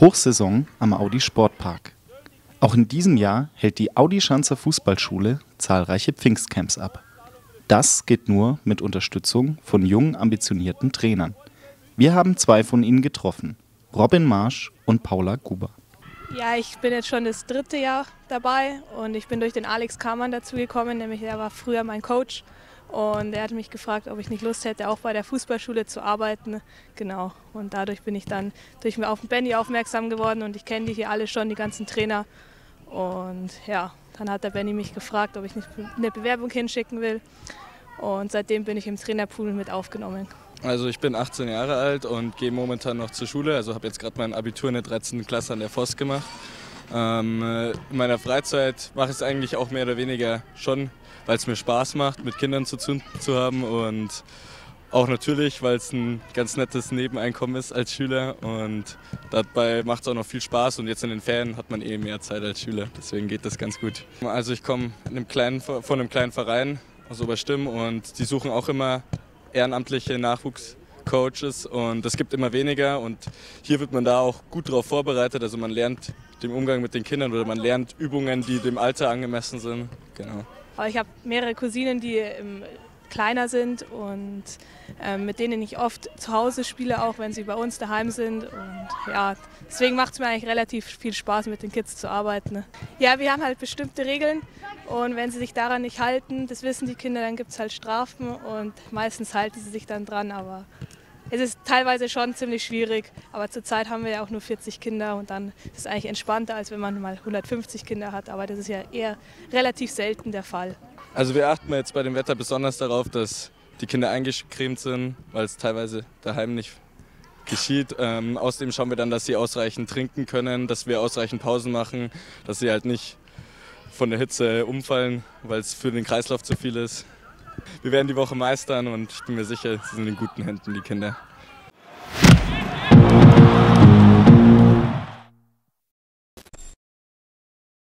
Hochsaison am Audi Sportpark. Auch in diesem Jahr hält die Audi Schanzer Fußballschule zahlreiche Pfingstcamps ab. Das geht nur mit Unterstützung von jungen, ambitionierten Trainern. Wir haben zwei von ihnen getroffen, Robin Marsch und Paula Guber. Ja, ich bin jetzt schon das dritte Jahr dabei und ich bin durch den Alex Karmann dazu gekommen, nämlich er war früher mein Coach und er hat mich gefragt, ob ich nicht Lust hätte, auch bei der Fußballschule zu arbeiten. Genau, und dadurch bin ich dann auf den Benny aufmerksam geworden und ich kenne die hier alle schon, die ganzen Trainer. Und ja, dann hat der Benny mich gefragt, ob ich nicht eine Bewerbung hinschicken will und seitdem bin ich im Trainerpool mit aufgenommen. Also ich bin 18 Jahre alt und gehe momentan noch zur Schule, also habe jetzt gerade mein Abitur in der 13. Klasse an der Vos gemacht. In meiner Freizeit mache ich es eigentlich auch mehr oder weniger schon, weil es mir Spaß macht, mit Kindern zu haben und auch natürlich, weil es ein ganz nettes Nebeneinkommen ist als Schüler und dabei macht es auch noch viel Spaß und jetzt in den Ferien hat man eh mehr Zeit als Schüler, deswegen geht das ganz gut. Also ich komme von einem kleinen Verein aus Oberstimm und die suchen auch immer ehrenamtliche Nachwuchscoaches und es gibt immer weniger und hier wird man da auch gut darauf vorbereitet, also man lernt den Umgang mit den Kindern oder man lernt Übungen, die dem Alter angemessen sind. Genau. Aber ich habe mehrere Cousinen, die kleiner sind und mit denen ich oft zu Hause spiele, auch wenn sie bei uns daheim sind. Und ja, deswegen macht es mir eigentlich relativ viel Spaß, mit den Kids zu arbeiten. Ja, wir haben halt bestimmte Regeln und wenn sie sich daran nicht halten, das wissen die Kinder, dann gibt es halt Strafen und meistens halten sie sich dann dran. Aber es ist teilweise schon ziemlich schwierig, aber zurzeit haben wir ja auch nur 40 Kinder und dann ist es eigentlich entspannter, als wenn man mal 150 Kinder hat, aber das ist ja eher relativ selten der Fall. Also wir achten jetzt bei dem Wetter besonders darauf, dass die Kinder eingecremt sind, weil es teilweise daheim nicht geschieht. Außerdem schauen wir dann, dass sie ausreichend trinken können, dass wir ausreichend Pausen machen, dass sie halt nicht von der Hitze umfallen, weil es für den Kreislauf zu viel ist. Wir werden die Woche meistern und ich bin mir sicher, sie sind in guten Händen, die Kinder.